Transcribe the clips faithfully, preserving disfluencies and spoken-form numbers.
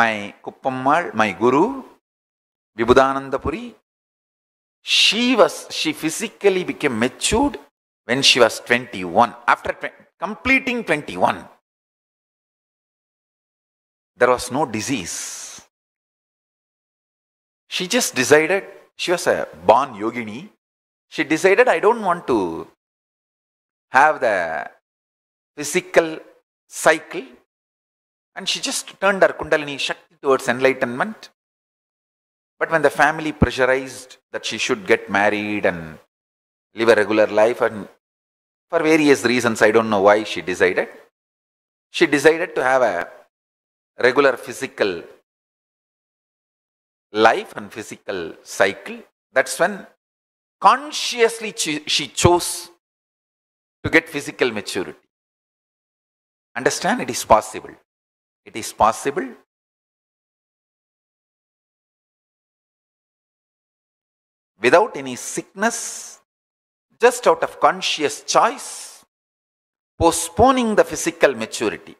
my Kupamal, my guru, Vibudha Ananda Puri, she was, she physically became matured when she was twenty-one. After completing twenty-one, there was no disease. She just decided, she was a born yogini. She decided, I don't want to have the physical cycle. And she just turned her Kundalini Shakti towards enlightenment. But when the family pressurized that she should get married and live a regular life, and for various reasons, I don't know why she decided. She decided to have a regular physical life and physical cycle. That's when consciously she, she chose to get physical maturity. Understand, it is possible. It is possible. Without any sickness, just out of conscious choice, postponing the physical maturity.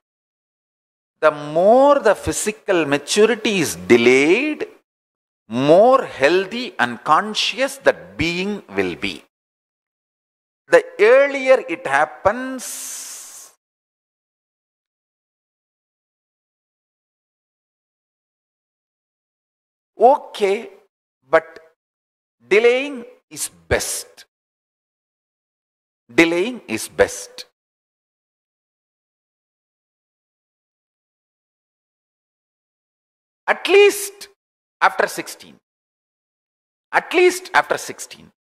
The more the physical maturity is delayed, more healthy and conscious that being will be. The earlier it happens, okay, but delaying is best. Delaying is best. At least after sixteen. At least after sixteen.